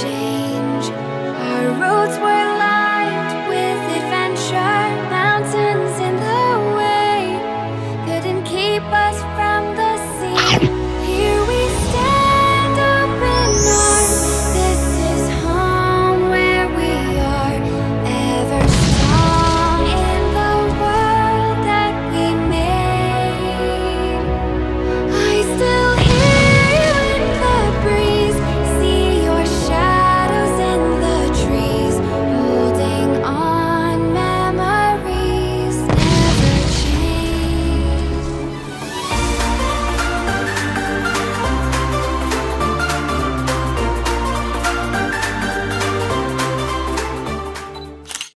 Change. Our roads were